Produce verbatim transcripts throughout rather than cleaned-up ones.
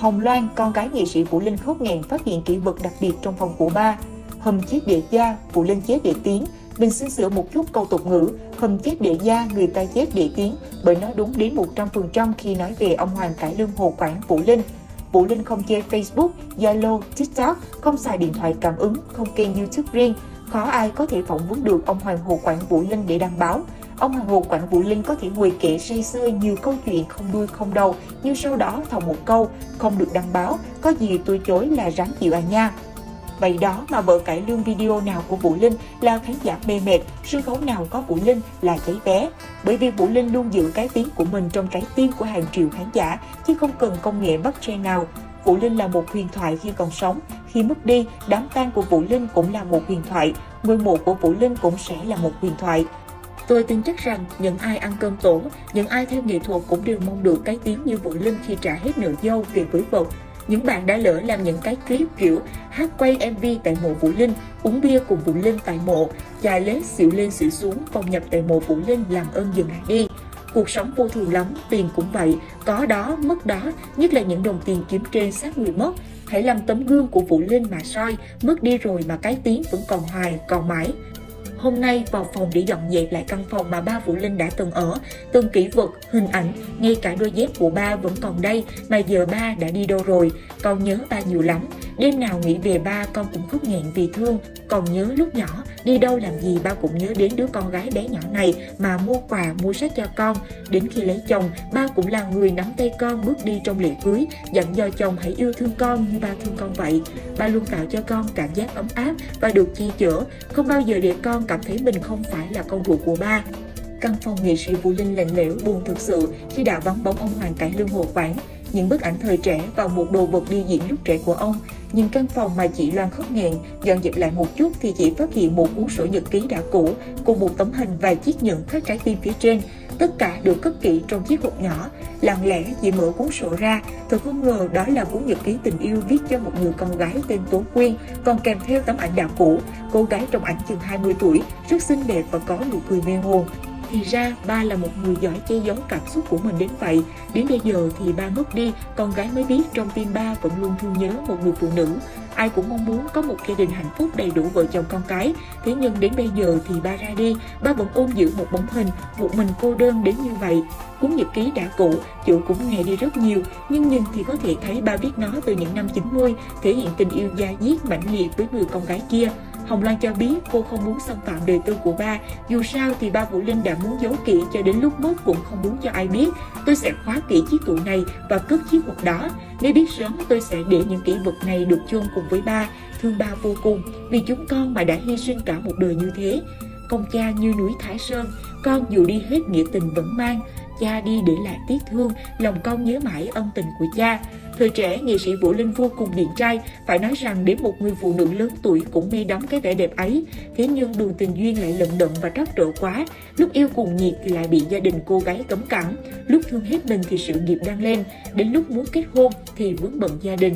Hồng Loan, con gái nghệ sĩ Vũ Linh khóc nghẹn phát hiện kỷ vật đặc biệt trong phòng của ba. Hầm chết địa gia, Vũ Linh chết địa tiếng. Mình xin sửa một chút câu tục ngữ, hầm chết địa gia, người ta chết địa tiếng, bởi nó đúng đến một trăm phần trăm khi nói về ông Hoàng Cải Lương Hồ Quảng Vũ Linh. Vũ Linh không chơi Facebook, Zalo, TikTok, không xài điện thoại cảm ứng, không kênh YouTube riêng. Khó ai có thể phỏng vấn được ông Hoàng Hồ Quảng Vũ Linh để đăng báo. Ông Hoàng Hồ Quảng Vũ Linh có thể ngồi kể say sưa nhiều câu chuyện không đuôi không đầu, nhưng sau đó thòng một câu, không được đăng báo, có gì tôi chối là ráng chịu à nha. Vậy đó mà vở cải lương video nào của Vũ Linh là khán giả mê mệt, sân khấu nào có Vũ Linh là cháy vé. Bởi vì Vũ Linh luôn giữ cái tiếng của mình trong trái tim của hàng triệu khán giả, chứ không cần công nghệ bắt trend nào. Vũ Linh là một huyền thoại khi còn sống, khi mất đi, đám tang của Vũ Linh cũng là một huyền thoại, ngôi mộ của Vũ Linh cũng sẽ là một huyền thoại. Tôi tin chắc rằng những ai ăn cơm tổ, những ai theo nghệ thuật cũng đều mong được cái tiếng như Vũ Linh khi trả hết nợ dâu về với vợ. Những bạn đã lỡ làm những cái clip kiểu hát quay em vê tại mộ Vũ Linh, uống bia cùng Vũ Linh tại mộ, chài lết xỉu lên xỉu xuống, vòng nhập tại mộ Vũ Linh, làm ơn dừng lại đi. Cuộc sống vô thường lắm, tiền cũng vậy, có đó, mất đó, nhất là những đồng tiền kiếm trên xác người mất. Hãy làm tấm gương của Vũ Linh mà soi, mất đi rồi mà cái tiếng vẫn còn hoài, còn mãi. Hôm nay vào phòng để dọn dẹp lại căn phòng mà ba Vũ Linh đã từng ở, từng kỷ vật, hình ảnh, ngay cả đôi dép của ba vẫn còn đây mà giờ ba đã đi đâu rồi. Con nhớ ba nhiều lắm, đêm nào nghĩ về ba con cũng khóc nghẹn vì thương. Còn nhớ lúc nhỏ, đi đâu làm gì ba cũng nhớ đến đứa con gái bé nhỏ này mà mua quà, mua sách cho con. Đến khi lấy chồng, ba cũng là người nắm tay con bước đi trong lễ cưới, dặn dò chồng hãy yêu thương con như ba thương con vậy. Ba luôn tạo cho con cảm giác ấm áp và được che chở, không bao giờ để con cảm thấy mình không phải là con ruột của ba. Căn phòng nghệ sĩ Vũ Linh lạnh lẽo buồn thực sự khi đã vắng bóng ông Hoàng Cải Lương Hồ Quảng. Những bức ảnh thời trẻ và một đồ vật đi diễn lúc trẻ của ông. Nhưng căn phòng mà chị Loan khóc nghẹn, dọn dẹp lại một chút thì chị phát hiện một cuốn sổ nhật ký đã cũ, cùng một tấm hình và chiếc nhẫn khắc trái tim phía trên. Tất cả được cất kỹ trong chiếc hộp nhỏ. Lặng lẽ chị mở cuốn sổ ra, thật không ngờ đó là cuốn nhật ký tình yêu viết cho một người con gái tên Tố Quyên, còn kèm theo tấm ảnh đã cũ. Cô gái trong ảnh chừng hai mươi tuổi, rất xinh đẹp và có nụ cười mê hồn. Thì ra ba là một người giỏi che giấu cảm xúc của mình đến vậy. Đến bây giờ thì ba mất đi, con gái mới biết trong tim ba vẫn luôn thương nhớ một người phụ nữ. Ai cũng mong muốn có một gia đình hạnh phúc đầy đủ vợ chồng con cái. Thế nhưng đến bây giờ thì ba ra đi, ba vẫn ôm giữ một bóng hình, một mình cô đơn đến như vậy. Cuốn nhật ký đã cũ, chữ cũng nghe đi rất nhiều, nhưng nhìn thì có thể thấy ba viết nó từ những năm chín mươi, thể hiện tình yêu da diết mãnh liệt với người con gái kia. Hồng Loan cho biết cô không muốn xâm phạm đời tư của ba, dù sao thì ba Vũ Linh đã muốn giấu kỹ cho đến lúc mất cũng không muốn cho ai biết. Tôi sẽ khóa kỹ chiếc tủ này và cất chiếc hộp đó. Nếu biết sớm tôi sẽ để những kỷ vật này được chôn cùng với ba, thương ba vô cùng, vì chúng con mà đã hy sinh cả một đời như thế. Công cha như núi Thái Sơn, con dù đi hết nghĩa tình vẫn mang, cha đi để lại tiếc thương, lòng con nhớ mãi ân tình của cha. Thời trẻ, nghệ sĩ Vũ Linh vô cùng điển trai, phải nói rằng đến một người phụ nữ lớn tuổi cũng mê đắm cái vẻ đẹp ấy. Thế nhưng đường tình duyên lại lận đận và trắc trở quá, lúc yêu cuồng nhiệt thì lại bị gia đình cô gái cấm cản, lúc thương hết mình thì sự nghiệp đang lên, đến lúc muốn kết hôn thì vướng bận gia đình.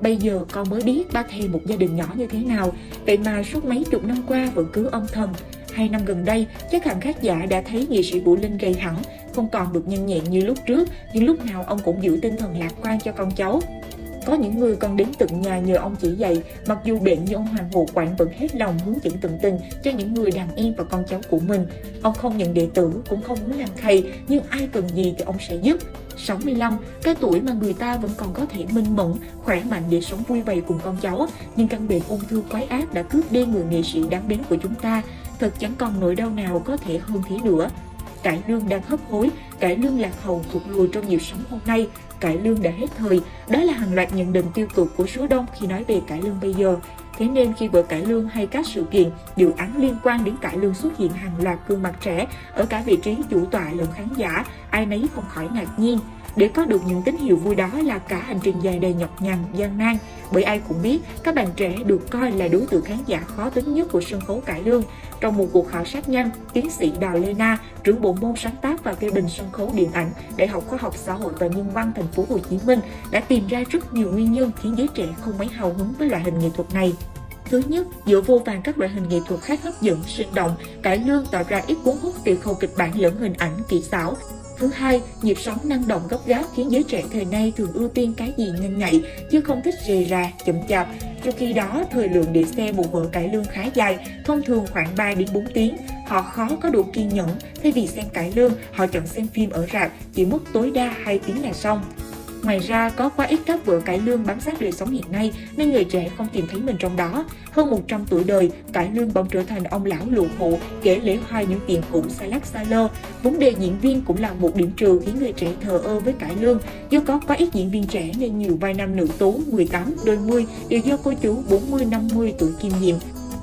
Bây giờ con mới biết ba thèm một gia đình nhỏ như thế nào, vậy mà suốt mấy chục năm qua vẫn cứ âm thầm. Hai năm gần đây, chắc hẳn khán giả đã thấy nghệ sĩ Vũ Linh gầy hẳn, không còn được nhanh nhẹn như lúc trước, nhưng lúc nào ông cũng giữ tinh thần lạc quan cho con cháu. Có những người còn đến tận nhà nhờ ông chỉ dạy, mặc dù bệnh nhưng ông Hoàng Hồ Quảng vẫn hết lòng hướng dẫn tận tình cho những người đàn em và con cháu của mình. Ông không nhận đệ tử, cũng không muốn làm thầy, nhưng ai cần gì thì ông sẽ giúp. sáu mươi lăm, cái tuổi mà người ta vẫn còn có thể minh mẫn, khỏe mạnh để sống vui vầy cùng con cháu, nhưng căn bệnh ung thư quái ác đã cướp đi người nghệ sĩ đáng mến của chúng ta. Thật chẳng còn nỗi đau nào có thể hơn thế nữa. Cải lương đang hấp hối, cải lương lạc hậu thuộc lùi trong nhiều sóng hôm nay, cải lương đã hết thời. Đó là hàng loạt nhận định tiêu cực của số đông khi nói về cải lương bây giờ. Thế nên khi vở cải lương hay các sự kiện, dự án liên quan đến cải lương xuất hiện hàng loạt gương mặt trẻ ở cả vị trí chủ tọa lẫn khán giả, ai nấy không khỏi ngạc nhiên. Để có được những tín hiệu vui đó là cả hành trình dài đầy nhọc nhằn, gian nan. Bởi ai cũng biết, các bạn trẻ được coi là đối tượng khán giả khó tính nhất của sân khấu cải lương. Trong một cuộc khảo sát nhanh, tiến sĩ Đào Lê Na, trưởng bộ môn sáng tác và phê bình sân khấu điện ảnh, Đại học Khoa học Xã hội và Nhân văn Thành phố Hồ Chí Minh đã tìm ra rất nhiều nguyên nhân khiến giới trẻ không mấy hào hứng với loại hình nghệ thuật này. Thứ nhất, giữa vô vàn các loại hình nghệ thuật khác hấp dẫn, sinh động, cải lương tạo ra ít cuốn hút về khâu kịch bản lẫn hình ảnh, kỹ xảo. Thứ hai, nhịp sống năng động gấp gáp khiến giới trẻ thời nay thường ưu tiên cái gì nhanh nhạy, chứ không thích rề rà, chậm chạp. Trong khi đó, thời lượng để xe một vở cải lương khá dài, thông thường khoảng ba đến bốn tiếng. Họ khó có đủ kiên nhẫn, thay vì xem cải lương, họ chọn xem phim ở rạp, chỉ mất tối đa hai tiếng là xong. Ngoài ra, có quá ít các vở cải lương bám sát đời sống hiện nay nên người trẻ không tìm thấy mình trong đó. Hơn một trăm tuổi đời, cải lương bỗng trở thành ông lão lụ khụ, kể lể hoài những chuyện cũ xa lắc xa lơ. Vấn đề diễn viên cũng là một điểm trừ khiến người trẻ thờ ơ với cải lương. Do có quá ít diễn viên trẻ nên nhiều vai nam nữ tú mười tám, đôi mươi đều do cô chú bốn mươi năm mươi tuổi kiêm nhiệm.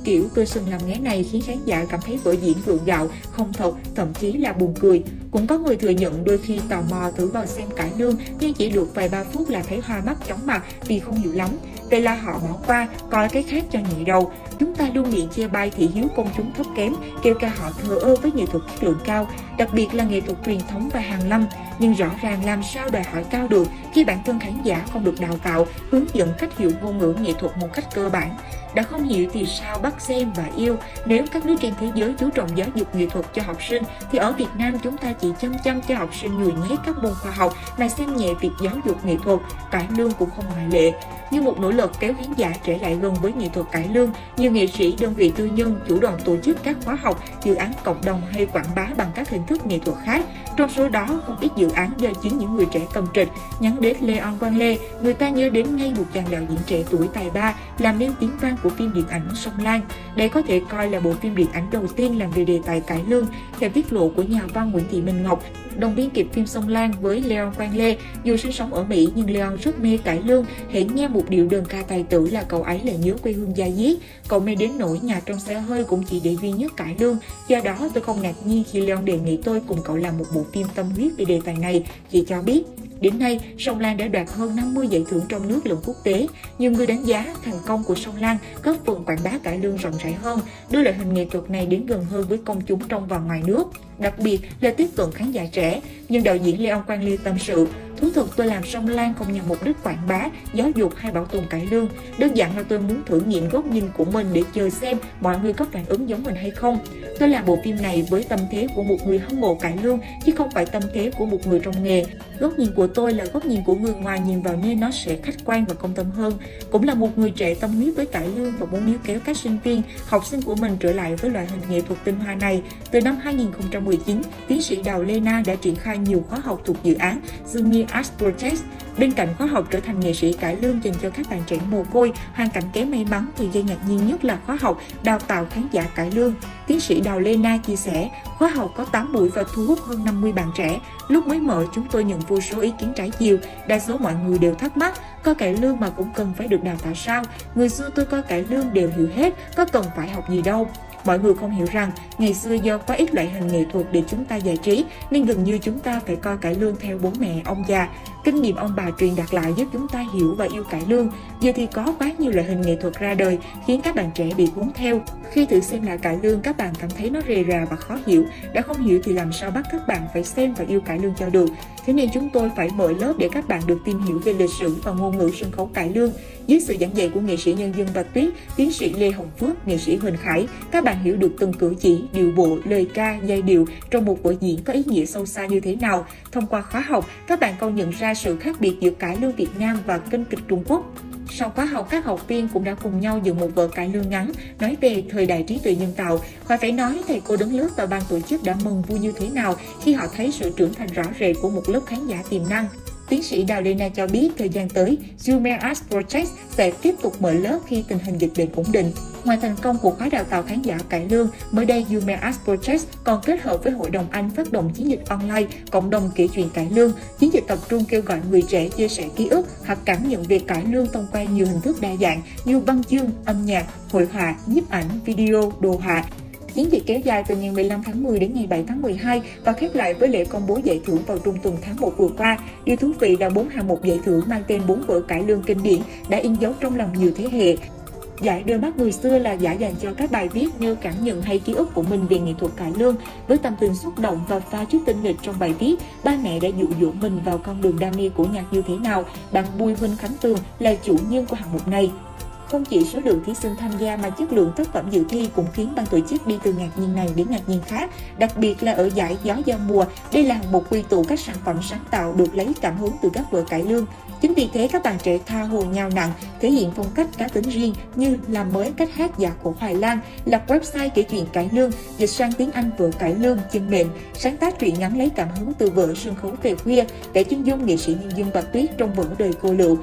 Kiểu cơ sừng làm nghé này khiến khán giả cảm thấy vở diễn gượng gạo, không thật, thậm chí là buồn cười. Cũng có người thừa nhận đôi khi tò mò thử vào xem cải lương nhưng chỉ được vài ba phút là thấy hoa mắt chóng mặt vì không hiểu lắm. Vậy là họ bỏ qua, coi cái khác cho nhẹ đầu. Chúng ta luôn miệng chê bai thị hiếu công chúng thấp kém, kêu ca họ thờ ơ với nghệ thuật chất lượng cao, đặc biệt là nghệ thuật truyền thống và hàn lâm. Nhưng rõ ràng làm sao đòi hỏi cao được khi bản thân khán giả không được đào tạo, hướng dẫn cách hiểu ngôn ngữ nghệ thuật một cách cơ bản. Đã không hiểu thì sao bắt xem và yêu. Nếu các nước trên thế giới chú trọng giáo dục nghệ thuật cho học sinh, thì ở Việt Nam chúng ta chỉ chăm chăm cho học sinh nhồi nhét các môn khoa học mà xem nhẹ việc giáo dục nghệ thuật. Cải lương cũng không ngoại lệ. Như một nỗ lực kéo khán giả trở lại gần với nghệ thuật cải lương, nhiều nghệ sĩ, đơn vị tư nhân chủ động tổ chức các khóa học, dự án cộng đồng hay quảng bá bằng các hình thức nghệ thuật khác. Trong số đó, không ít dự án do chính những người trẻ cầm trịch. Nhắn đến Leon Quang Lê, người ta nhớ đến ngay một chàng đạo diễn trẻ tuổi tài ba làm nên tiếng vang của phim điện ảnh Sông Lan. Đây có thể coi là bộ phim điện ảnh đầu tiên làm về đề tài cải lương, theo tiết lộ của nhà văn Nguyễn Thị Minh Ngọc, đồng biên kịch phim Sông Lan với Leon Quang Lê. Dù sinh sống ở Mỹ nhưng Leon rất mê cải lương, hễ nghe một điệu đơn ca tài tử là cậu ấy lại nhớ quê hương da diết. Cậu mê đến nỗi nhà trong xe hơi cũng chỉ để duy nhất cải lương. Do đó tôi không ngạc nhiên khi Leon đề nghị tôi cùng cậu làm một bộ phim tâm huyết về đề tài này, chị cho biết. Đến nay, Sông Lan đã đoạt hơn năm mươi giải thưởng trong nước lẫn quốc tế. Nhiều người đánh giá thành công của Sông Lan góp phần quảng bá cải lương rộng rãi hơn, đưa loại hình nghệ thuật này đến gần hơn với công chúng trong và ngoài nước, đặc biệt là tiếp cận khán giả trẻ. Nhưng đạo diễn Leon Quang Lê tâm sự, thú thực tôi làm Sông Lan không nhằm mục đích quảng bá, giáo dục hay bảo tồn cải lương. Đơn giản là tôi muốn thử nghiệm góc nhìn của mình để chờ xem mọi người có phản ứng giống mình hay không. Tôi làm bộ phim này với tâm thế của một người hâm mộ cải lương, chứ không phải tâm thế của một người trong nghề. Góc nhìn của tôi là góc nhìn của người ngoài nhìn vào nên nó sẽ khách quan và công tâm hơn. Cũng là một người trẻ tâm huyết với cải lương và muốn níu kéo các sinh viên, học sinh của mình trở lại với loại hình nghệ thuật tinh hoa này. Từ năm hai nghìn không trăm mười chín, tiến sĩ Đào Lê Na đã triển khai nhiều khóa học thuộc dự án Junior Arts Project. Bên cạnh khóa học trở thành nghệ sĩ cải lương dành cho các bạn trẻ mồ côi, hoàn cảnh kém may mắn, thì gây ngạc nhiên nhất là khóa học đào tạo khán giả cải lương. Tiến sĩ Đào Lê Na chia sẻ, khóa học có tám buổi và thu hút hơn năm mươi bạn trẻ. Lúc mới mở, chúng tôi nhận vô số ý kiến trái chiều, đa số mọi người đều thắc mắc, coi cải lương mà cũng cần phải được đào tạo sao? Người xưa tôi coi cải lương đều hiểu hết, có cần phải học gì đâu. Mọi người không hiểu rằng, ngày xưa do quá ít loại hình nghệ thuật để chúng ta giải trí, nên gần như chúng ta phải coi cải lương theo bố mẹ, ông già. Kinh nghiệm ông bà truyền đạt lại giúp chúng ta hiểu và yêu cải lương. Giờ thì có quá nhiều loại hình nghệ thuật ra đời, khiến các bạn trẻ bị cuốn theo. Khi thử xem lại cải lương, các bạn cảm thấy nó rề rà và khó hiểu. Đã không hiểu thì làm sao bắt các bạn phải xem và yêu cải lương cho được. Thế nên chúng tôi phải mở lớp để các bạn được tìm hiểu về lịch sử và ngôn ngữ sân khấu cải lương. Dưới sự giảng dạy của nghệ sĩ Nhân Dân Bạch Tuyết, tiến sĩ Lê Hồng Phước, nghệ sĩ Huỳnh Khải, các bạn hiểu được từng cử chỉ, điệu bộ, lời ca, giai điệu trong một vở diễn có ý nghĩa sâu xa như thế nào. Thông qua khóa học, các bạn còn nhận ra sự khác biệt giữa cải lương Việt Nam và kênh kịch Trung Quốc. Sau khóa học, các học viên cũng đã cùng nhau dựng một vở cải lương ngắn nói về thời đại trí tuệ nhân tạo. Khỏi phải nói, thầy cô đứng lớp và ban tổ chức đã mừng vui như thế nào khi họ thấy sự trưởng thành rõ rệt của một lớp khán giả tiềm năng. Tiến sĩ Đào Lê Na cho biết, thời gian tới, Jumer Arts Project sẽ tiếp tục mở lớp khi tình hình dịch bệnh ổn định. Ngoài thành công của khóa đào tạo khán giả cải lương, mới đây Jumer Arts Project còn kết hợp với Hội đồng Anh phát động chiến dịch online Cộng đồng kể chuyện cải lương. Chiến dịch tập trung kêu gọi người trẻ chia sẻ ký ức hoặc cảm nhận về cải lương thông qua nhiều hình thức đa dạng như văn chương, âm nhạc, hội họa, nhiếp ảnh, video, đồ họa. Chiến dịch kéo dài từ ngày mười lăm tháng mười đến ngày bảy tháng mười hai và khép lại với lễ công bố giải thưởng vào trung tuần tháng một vừa qua. Điều thú vị là bốn hạng mục giải thưởng mang tên bốn vở cải lương kinh điển đã in dấu trong lòng nhiều thế hệ. Giải Đôi Mắt Người Xưa là giải dành cho các bài viết nêu cảm nhận hay ký ức của mình về nghệ thuật cải lương. Với tâm tình xúc động và pha chút tinh nghịch trong bài viết, ba mẹ đã dụ dỗ mình vào con đường đam mê của nhạc như thế nào. Bạn Bùi Huỳnh Khánh Tường là chủ nhân của hạng mục này. Không chỉ số lượng thí sinh tham gia mà chất lượng tác phẩm dự thi cũng khiến ban tổ chức đi từ ngạc nhiên này đến ngạc nhiên khác, đặc biệt là ở giải Gió Giao Mùa. Đây là một quy tụ các sản phẩm sáng tạo được lấy cảm hứng từ các vở cải lương. Chính vì thế các bạn trẻ tha hồ nhào nặn, thể hiện phong cách cá tính riêng như làm mới cách hát giả của Hoài Lan, lập website kể chuyện cải lương, dịch sang tiếng Anh vở cải lương Chân Mệnh, sáng tác truyện ngắn lấy cảm hứng từ vở Sân Khấu Về Khuya kể chân dung nghệ sĩ nhân dân Bạch Tuyết trong vở Đời Cô Lựu,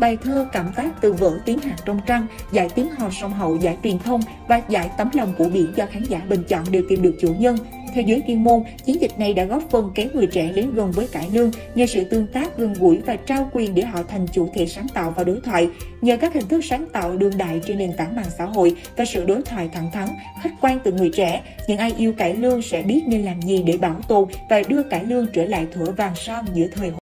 bài thơ cảm tác từ vở Tiếng Hạt Trong Trăng, giải Tiếng Hò Sông Hậu, giải Truyền Thông và giải Tấm Lòng Của Biển do khán giả bình chọn đều tìm được chủ nhân. Theo giới chuyên môn, chiến dịch này đã góp phần kéo người trẻ đến gần với cải lương nhờ sự tương tác gần gũi và trao quyền để họ thành chủ thể sáng tạo và đối thoại. Nhờ các hình thức sáng tạo đương đại trên nền tảng mạng xã hội và sự đối thoại thẳng thắn, khách quan từ người trẻ, những ai yêu cải lương sẽ biết nên làm gì để bảo tồn và đưa cải lương trở lại thủa vàng son giữa thời hội.